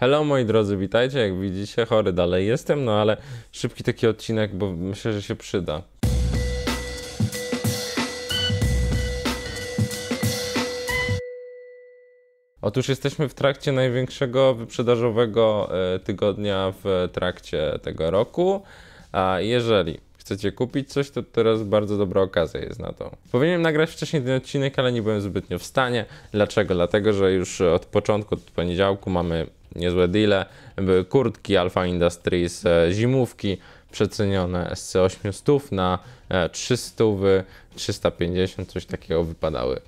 Hello moi drodzy, witajcie, jak widzicie chory dalej jestem, no ale szybki taki odcinek, bo myślę, że się przyda. Otóż jesteśmy w trakcie największego wyprzedażowego tygodnia w trakcie tego roku, a jeżeli chcecie kupić coś, to teraz bardzo dobra okazja jest na to. Powinienem nagrać wcześniej ten odcinek, ale nie byłem zbytnio w stanie. Dlaczego? Dlatego, że już od początku, od poniedziałku mamy niezłe deale. Były kurtki Alpha Industries, zimówki przecenione z 800 na 300, 350, coś takiego wypadały.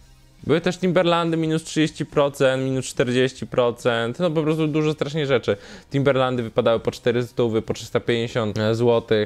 Były też Timberlandy minus 30%, minus 40%, no po prostu dużo strasznie rzeczy. Timberlandy wypadały po 400, po 350 zł,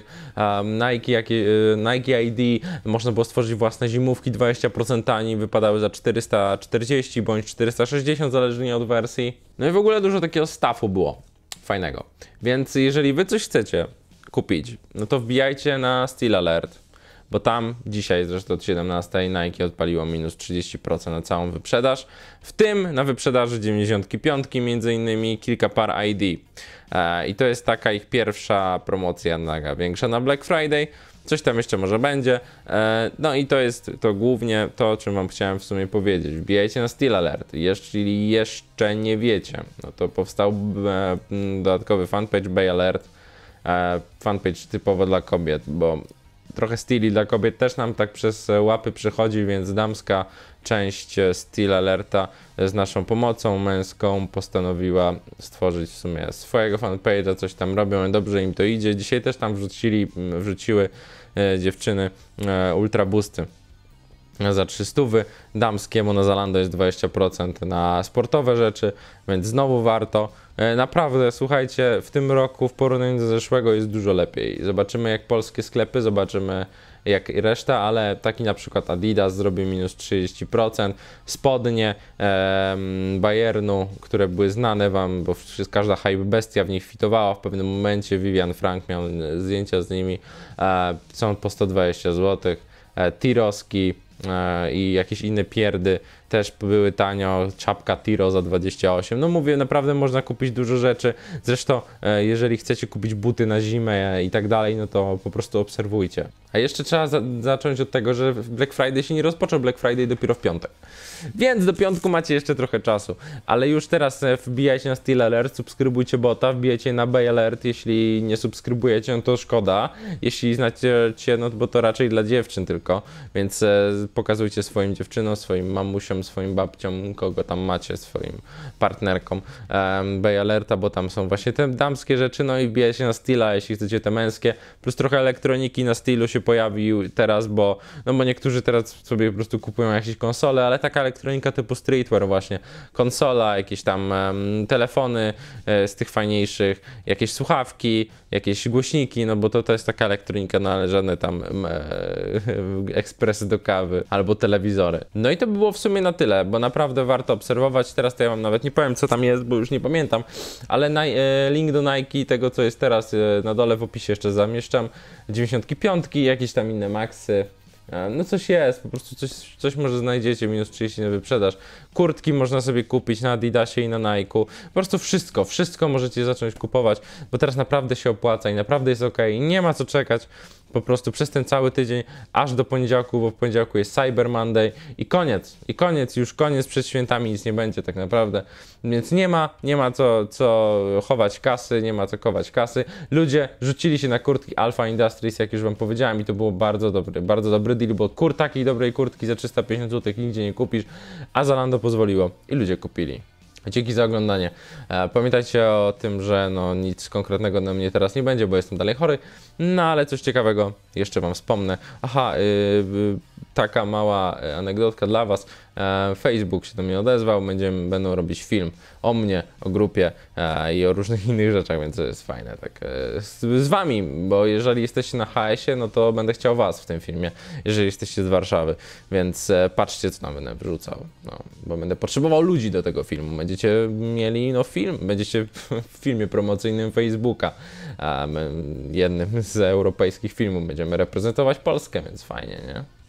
Nike ID, można było stworzyć własne zimówki, 20% taniej, wypadały za 440 bądź 460, zależnie od wersji. No i w ogóle dużo takiego staffu było fajnego. Więc jeżeli wy coś chcecie kupić, no to wbijajcie na Steal Alert, bo tam dzisiaj zresztą od 17 Nike odpaliło minus 30% na całą wyprzedaż, w tym na wyprzedaży 95 między innymi kilka par ID. I to jest taka ich pierwsza promocja większa na Black Friday, coś tam jeszcze może będzie. No i to jest to głównie to, o czym wam chciałem w sumie powiedzieć. Wbijajcie na Steal Alert, jeśli jeszcze nie wiecie, no to powstał dodatkowy fanpage Bae Alert, fanpage typowo dla kobiet, bo trochę steali dla kobiet też nam tak przez łapy przychodzi, więc damska część Steal Alerta z naszą pomocą męską postanowiła stworzyć w sumie swojego fanpage'a, coś tam robią, dobrze im to idzie. Dzisiaj też tam wrzuciły dziewczyny ultrabusty za 300, damskiemu na Zalando jest 20% na sportowe rzeczy, więc znowu warto. Naprawdę, słuchajcie, w tym roku w porównaniu do zeszłego jest dużo lepiej. Zobaczymy jak polskie sklepy, zobaczymy jak i reszta, ale taki na przykład Adidas zrobił minus 30%, spodnie Bayernu, które były znane wam, bo każda hype bestia w nich fitowała w pewnym momencie, Vivian Frank miał zdjęcia z nimi, są po 120 zł, Tyroski i jakieś inne pierdy też były tanio, czapka Tiro za 28, no mówię, naprawdę można kupić dużo rzeczy, zresztą jeżeli chcecie kupić buty na zimę i tak dalej, no to po prostu obserwujcie. A jeszcze trzeba zacząć od tego, że Black Friday się nie rozpoczął, Black Friday dopiero w piątek, więc do piątku macie jeszcze trochę czasu, ale już teraz wbijajcie na Steal Alert, subskrybujcie bota, wbijajcie na Bae Alert, jeśli nie subskrybujecie, no to szkoda, jeśli znacie, no bo to raczej dla dziewczyn tylko, więc pokazujcie swoim dziewczynom, swoim mamusiom, swoim babciom, kogo tam macie, swoim partnerkom Bae Alerta, bo tam są właśnie te damskie rzeczy, no i wbijajcie się na Steala, jeśli chcecie te męskie, plus trochę elektroniki na Stealu się pojawił teraz, bo no bo niektórzy teraz sobie po prostu kupują jakieś konsole, ale taka elektronika typu streetwear właśnie, konsola, jakieś tam telefony z tych fajniejszych, jakieś słuchawki, jakieś głośniki, no bo to jest taka elektronika, no ale żadne tam ekspresy do kawy albo telewizory. No i to było w sumie na tyle, bo naprawdę warto obserwować. Teraz to ja wam nawet nie powiem co tam jest, bo już nie pamiętam, ale link do Nike, tego co jest teraz na dole w opisie jeszcze zamieszczam, 95, jakieś tam inne maxy, no coś jest, po prostu coś może znajdziecie, minus 30 na wyprzedaż, kurtki można sobie kupić na Adidasie i na Nike'u, po prostu wszystko możecie zacząć kupować, bo teraz naprawdę się opłaca i naprawdę jest ok, nie ma co czekać. Po prostu przez ten cały tydzień, aż do poniedziałku, bo w poniedziałku jest Cyber Monday i koniec, już koniec, przed świętami nic nie będzie tak naprawdę, więc nie ma co chować kasy, nie ma co kować kasy. Ludzie rzucili się na kurtki Alpha Industries, jak już wam powiedziałem, i to było bardzo dobry deal, bo takiej dobrej kurtki za 350 zł nigdzie nie kupisz, a Zalando pozwoliło i ludzie kupili. Dzięki za oglądanie. Pamiętajcie o tym, że no nic konkretnego na mnie teraz nie będzie, bo jestem dalej chory, no ale coś ciekawego jeszcze wam wspomnę. Aha, taka mała anegdotka dla was. Facebook się do mnie odezwał, będą robić film o mnie, o grupie i o różnych innych rzeczach, więc to jest fajne tak z wami, bo jeżeli jesteście na HS-ie, no to będę chciał was w tym filmie, jeżeli jesteście z Warszawy, więc patrzcie co tam będę wrzucał, no, bo będę potrzebował ludzi do tego filmu, będziecie mieli no film, będziecie w filmie promocyjnym Facebooka, jednym z europejskich filmów, będziemy reprezentować Polskę, więc fajnie, nie?